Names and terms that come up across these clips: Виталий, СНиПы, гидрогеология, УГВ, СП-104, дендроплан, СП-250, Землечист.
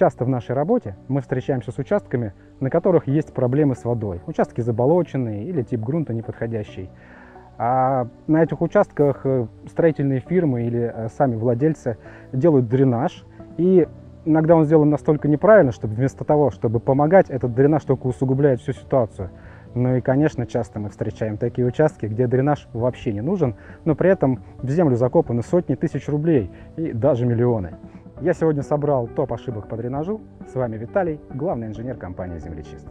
Часто в нашей работе мы встречаемся с участками, на которых есть проблемы с водой. Участки заболоченные или тип грунта неподходящий. А на этих участках строительные фирмы или сами владельцы делают дренаж. И иногда он сделан настолько неправильно, что вместо того, чтобы помогать, этот дренаж только усугубляет всю ситуацию. Ну и, конечно, часто мы встречаем такие участки, где дренаж вообще не нужен, но при этом в землю закопаны сотни тысяч рублей и даже миллионы. Я сегодня собрал топ ошибок по дренажу. С вами Виталий, главный инженер компании «Землечист».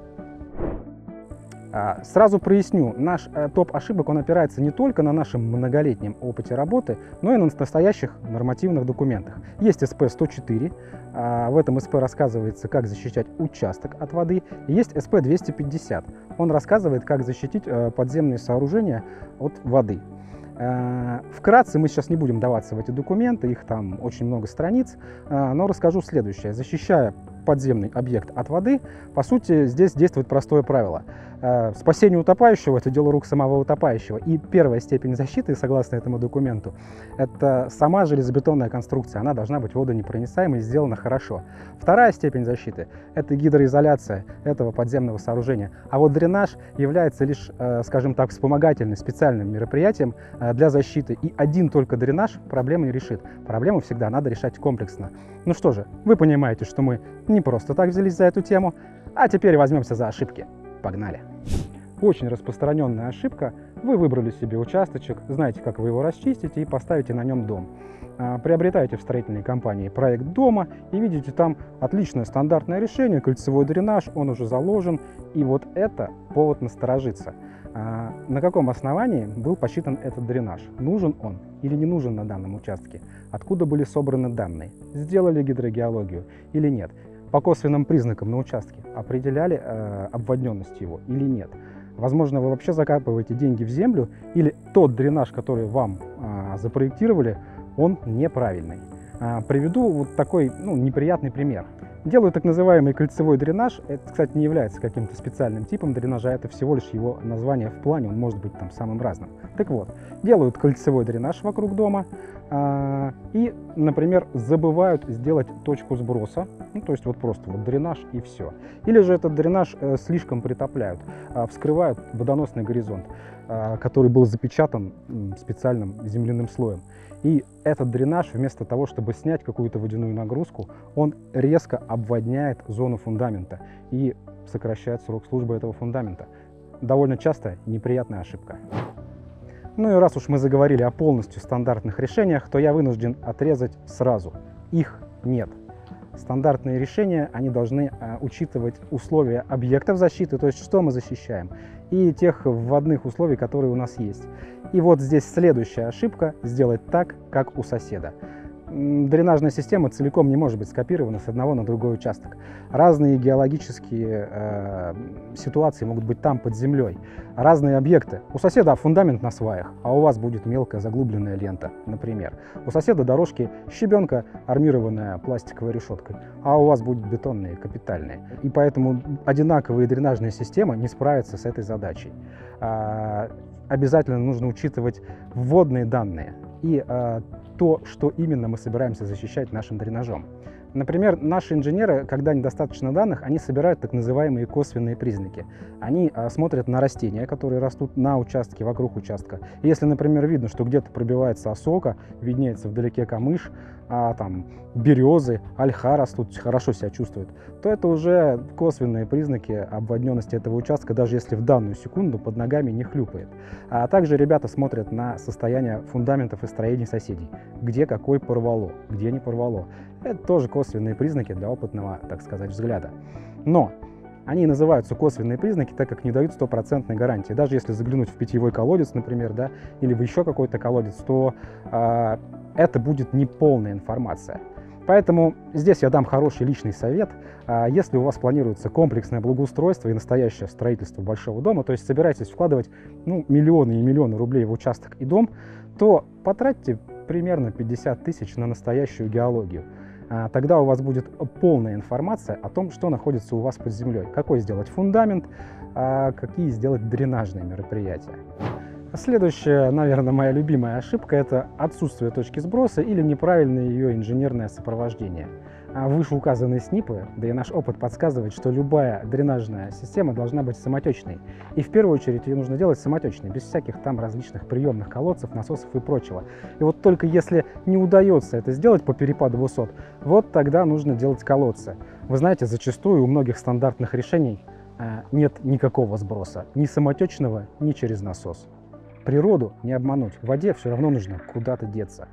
Сразу проясню, наш топ ошибок, он опирается не только на нашем многолетнем опыте работы, но и на настоящих нормативных документах. Есть СП-104, в этом СП рассказывается, как защищать участок от воды. Есть СП-250, он рассказывает, как защитить подземные сооружения от воды. Вкратце мы сейчас не будем даваться в эти документы, их там очень много страниц, но расскажу следующее. Защищая подземный объект от воды, по сути, здесь действует простое правило. Спасение утопающего – это дело рук самого утопающего. И первая степень защиты, согласно этому документу, это сама железобетонная конструкция. Она должна быть водонепроницаемой и сделана хорошо. Вторая степень защиты – это гидроизоляция этого подземного сооружения. А вот дренаж является лишь, скажем так, вспомогательным, специальным мероприятием для защиты. И один только дренаж проблему не решит. Проблему всегда надо решать комплексно. Ну что же, вы понимаете, что мы не просто так взялись за эту тему, а теперь возьмемся за ошибки. Погнали! Очень распространенная ошибка. Вы выбрали себе участочек, знаете, как вы его расчистите и поставите на нем дом. Приобретаете в строительной компании проект дома и видите там отличное стандартное решение, кольцевой дренаж, он уже заложен. И вот это повод насторожиться. На каком основании был посчитан этот дренаж? Нужен он или не нужен на данном участке? Откуда были собраны данные? Сделали гидрогеологию или нет? По косвенным признакам на участке определяли обводненность его или нет? Возможно, вы вообще закапываете деньги в землю, или тот дренаж, который вам запроектировали, он неправильный. Приведу вот такой неприятный пример. Делаю так называемый кольцевой дренаж. Это, кстати, не является каким-то специальным типом дренажа, это всего лишь его название в плане, он может быть там самым разным. Так вот, делают кольцевой дренаж вокруг дома и, например, забывают сделать точку сброса, то есть вот просто вот дренаж и все. Или же этот дренаж слишком притопляют, вскрывают водоносный горизонт, который был запечатан специальным земляным слоем. И этот дренаж, вместо того, чтобы снять какую-то водяную нагрузку, он резко обводняет зону фундамента и сокращает срок службы этого фундамента. Довольно часто неприятная ошибка. Ну и раз уж мы заговорили о полностью стандартных решениях, то я вынужден отрезать сразу. Их нет. Стандартные решения, они должны учитывать условия объектов защиты, то есть что мы защищаем, и тех водных условий, которые у нас есть. И вот здесь следующая ошибка – сделать так, как у соседа. Дренажная система целиком не может быть скопирована с одного на другой участок. Разные геологические ситуации могут быть там под землей, разные объекты. У соседа фундамент на сваях, а у вас будет мелкая заглубленная лента, например. У соседа дорожки щебенка, армированная пластиковой решеткой, а у вас будут бетонные, капитальные. И поэтому одинаковые дренажные системы не справятся с этой задачей. Обязательно нужно учитывать вводные данные и то, что именно мы собираемся защищать нашим дренажом. Например, наши инженеры, когда недостаточно данных, они собирают так называемые косвенные признаки. Они смотрят на растения, которые растут на участке, вокруг участка. Если, например, видно, что где-то пробивается осока, виднеется вдалеке камыш, а там березы, ольха растут, хорошо себя чувствуют, то это уже косвенные признаки обводненности этого участка, даже если в данную секунду под ногами не хлюпает. А также ребята смотрят на состояние фундаментов и строений соседей, где какой порвало, где не порвало. Это тоже косвенные признаки для опытного, так сказать, взгляда. Но они называются косвенные признаки, так как не дают стопроцентной гарантии. Даже если заглянуть в питьевой колодец, например, да, или в еще какой-то колодец, то это будет неполная информация. Поэтому здесь я дам хороший личный совет. Если у вас планируется комплексное благоустройство и настоящее строительство большого дома, то есть собираетесь вкладывать миллионы и миллионы рублей в участок и дом, то потратьте примерно 50 тысяч на настоящую геологию. Тогда у вас будет полная информация о том, что находится у вас под землей, какой сделать фундамент, какие сделать дренажные мероприятия. Следующая, наверное, моя любимая ошибка – это отсутствие точки сброса или неправильное ее инженерное сопровождение. Вышеуказанные СНиПы, да и наш опыт подсказывает, что любая дренажная система должна быть самотечной. И в первую очередь ее нужно делать самотечной, без всяких там различных приемных колодцев, насосов и прочего. И вот только если не удается это сделать по перепаду высот, вот тогда нужно делать колодцы. Вы знаете, зачастую у многих стандартных решений нет никакого сброса, ни самотечного, ни через насос. Природу не обмануть, в воде все равно нужно куда-то деться.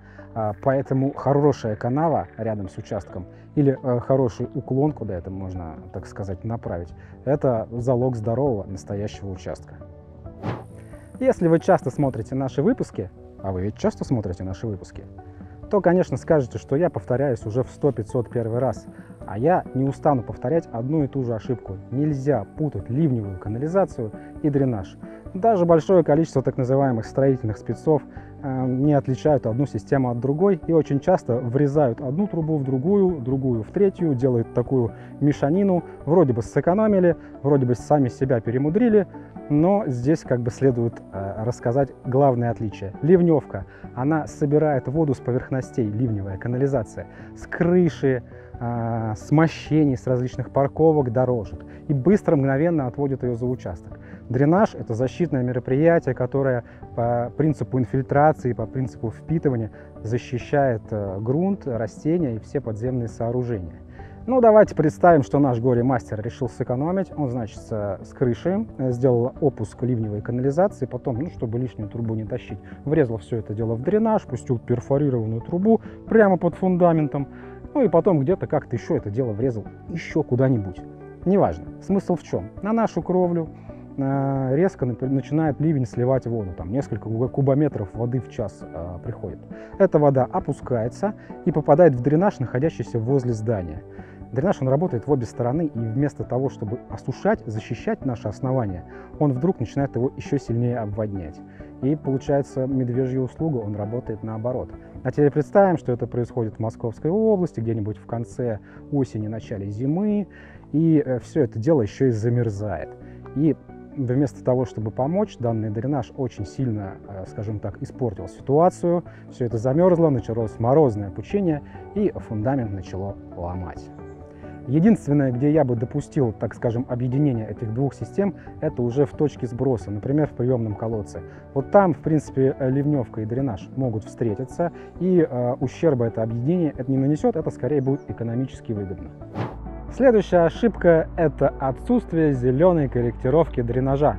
Поэтому хорошая канава рядом с участком или хороший уклон, куда это можно, так сказать, направить, это залог здорового настоящего участка. Если вы часто смотрите наши выпуски, а вы ведь часто смотрите наши выпуски, то, конечно, скажете, что я повторяюсь уже в 100-501 раз. А я не устану повторять одну и ту же ошибку. Нельзя путать ливневую канализацию и дренаж. Даже большое количество так называемых строительных спецов не отличают одну систему от другой и очень часто врезают одну трубу в другую в третью, делают такую мешанину. Вроде бы сэкономили, вроде бы сами себя перемудрили, но здесь как бы следует рассказать главное отличие. Ливневка, она собирает воду с поверхностей, ливневая канализация, с крыши, смощений, с различных парковок, дорожек и быстро, мгновенно отводит ее за участок. Дренаж – это защитное мероприятие, которое по принципу инфильтрации, по принципу впитывания защищает грунт, растения и все подземные сооружения. Ну, давайте представим, что наш горе-мастер решил сэкономить. Он, значит, с крыши сделал опуск ливневой канализации, потом, ну, чтобы лишнюю трубу не тащить, врезал все это дело в дренаж, пустил перфорированную трубу прямо под фундаментом, ну и потом где-то как-то еще это дело врезал еще куда-нибудь. Неважно. Смысл в чем? На нашу кровлю резко начинает ливень сливать воду, там несколько кубометров воды в час приходит. Эта вода опускается и попадает в дренаж, находящийся возле здания. Дренаж, он работает в обе стороны, и вместо того, чтобы осушать, защищать наше основание, он вдруг начинает его еще сильнее обводнять. И получается медвежья услуга, он работает наоборот. А теперь представим, что это происходит в Московской области, где-нибудь в конце осени, начале зимы, и все это дело еще и замерзает. И вместо того, чтобы помочь, данный дренаж очень сильно, скажем так, испортил ситуацию. Все это замерзло, началось морозное пучение, и фундамент начало ломать. Единственное, где я бы допустил, так скажем, объединение этих двух систем, это уже в точке сброса, например, в приемном колодце. Вот там, в принципе, ливневка и дренаж могут встретиться, и ущерба это объединение это не нанесет, это скорее будет экономически выгодно. Следующая ошибка – это отсутствие зеленой корректировки дренажа.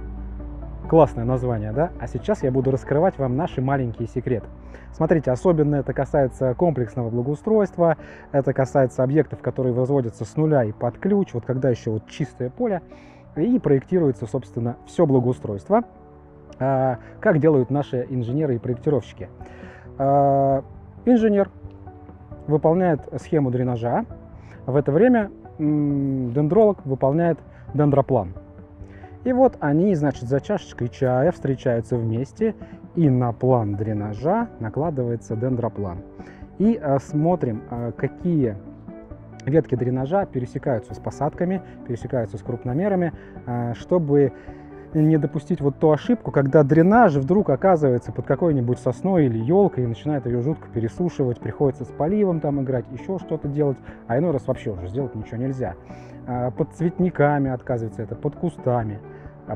Классное название, да? А сейчас я буду раскрывать вам наши маленькие секреты. Смотрите, особенно это касается комплексного благоустройства, это касается объектов, которые возводятся с нуля и под ключ, вот когда еще вот чистое поле, и проектируется, собственно, все благоустройство, как делают наши инженеры и проектировщики. Инженер выполняет схему дренажа. В это время дендролог выполняет дендроплан. И вот они, значит, за чашечкой чая встречаются вместе, и на план дренажа накладывается дендроплан. И смотрим, какие ветки дренажа пересекаются с посадками, пересекаются с крупномерами, чтобы не допустить вот ту ошибку, когда дренаж вдруг оказывается под какой-нибудь сосной или елкой и начинает ее жутко пересушивать, приходится с поливом там играть, еще что-то делать, а иной раз вообще уже сделать ничего нельзя. Под цветниками отказывается это, под кустами.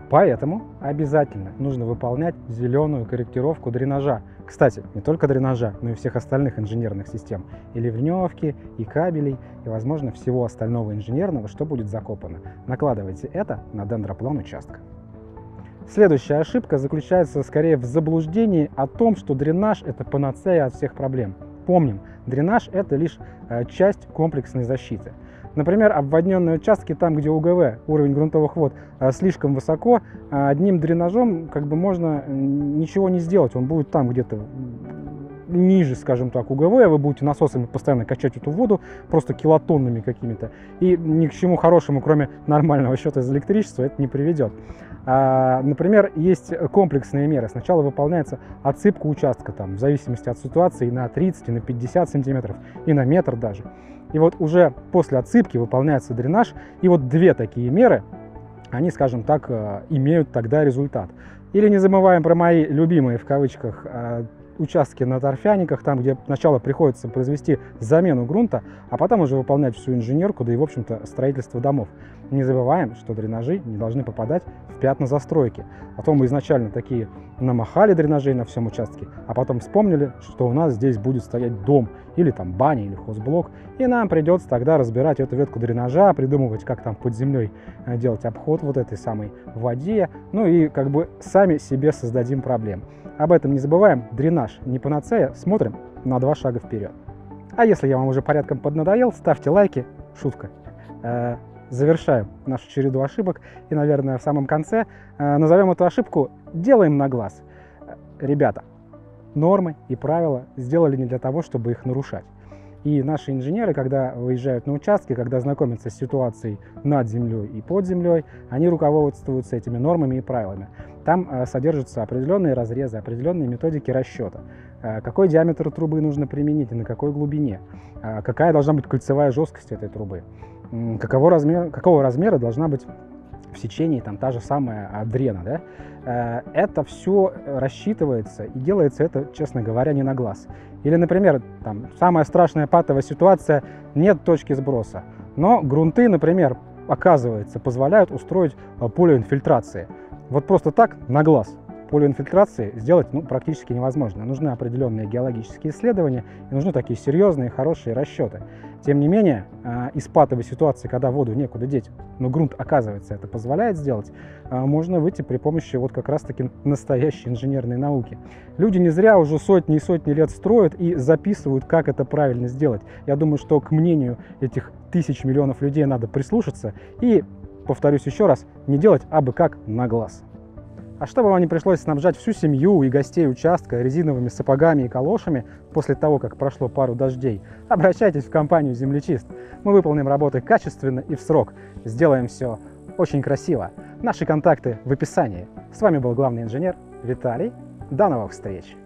Поэтому обязательно нужно выполнять зеленую корректировку дренажа. Кстати, не только дренажа, но и всех остальных инженерных систем. И ливневки, и кабелей, и, возможно, всего остального инженерного, что будет закопано. Накладывайте это на дендроплан участка. Следующая ошибка заключается скорее в заблуждении о том, что дренаж – это панацея от всех проблем. Помним, дренаж – это лишь часть комплексной защиты. Например, обводненные участки там, где УГВ, уровень грунтовых вод, слишком высоко, одним дренажом как бы можно ничего не сделать, он будет там где-то ниже, скажем так, УГВ, вы будете насосами постоянно качать эту воду, просто килотоннами какими-то, и ни к чему хорошему, кроме нормального счета за электричество, это не приведет. Например, есть комплексные меры. Сначала выполняется отсыпка участка, там, в зависимости от ситуации, на 30, на 50 сантиметров, и на метр даже. И вот уже после отсыпки выполняется дренаж, и вот две такие меры, они, скажем так, имеют тогда результат. Или не забываем про мои любимые, в кавычках, участки на торфяниках, там, где сначала приходится произвести замену грунта, а потом уже выполнять всю инженерку, да и, в общем-то, строительство домов. Не забываем, что дренажи не должны попадать в пятна застройки. А то мы изначально такие намахали дренажей на всем участке, а потом вспомнили, что у нас здесь будет стоять дом, или там баня, или хозблок, и нам придется тогда разбирать эту ветку дренажа, придумывать, как там под землей делать обход вот этой самой воде, ну и как бы сами себе создадим проблем. Об этом не забываем, дренаж не панацея, смотрим на два шага вперед. А если я вам уже порядком поднадоел, ставьте лайки, шутка. Завершаем нашу череду ошибок и, наверное, в самом конце назовем эту ошибку «делаем на глаз». Ребята, нормы и правила сделали не для того, чтобы их нарушать. И наши инженеры, когда выезжают на участки, когда знакомятся с ситуацией над землей и под землей, они руководствуются этими нормами и правилами. Там содержатся определенные разрезы, определенные методики расчета. Какой диаметр трубы нужно применить и на какой глубине? Какая должна быть кольцевая жесткость этой трубы? Какого размера должна быть в сечении там та же самая дрена, да? Это все рассчитывается и делается это, честно говоря, не на глаз. Или, например, там самая страшная патовая ситуация – нет точки сброса. Но грунты, например, оказывается, позволяют устроить полиинфильтрации. Вот просто так, на глаз. Полиинфильтрации сделать практически невозможно. Нужны определенные геологические исследования, и нужны такие серьезные, хорошие расчеты. Тем не менее, из патовой ситуации, когда воду некуда деть, но грунт, оказывается, это позволяет сделать, можно выйти при помощи вот как раз-таки настоящей инженерной науки. Люди не зря уже сотни и сотни лет строят и записывают, как это правильно сделать. Я думаю, что к мнению этих тысяч миллионов людей надо прислушаться и, повторюсь еще раз, не делать абы как на глаз. А чтобы вам не пришлось снабжать всю семью и гостей участка резиновыми сапогами и калошами после того, как прошло пару дождей, обращайтесь в компанию «Землечист». Мы выполним работы качественно и в срок. Сделаем все очень красиво. Наши контакты в описании. С вами был главный инженер Виталий. До новых встреч!